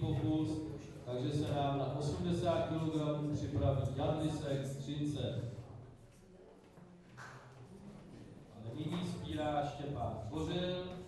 pokus, takže se nám na 80 kg připraví Jan Visek z Třince. A nyní spírá Štěpán Bořil.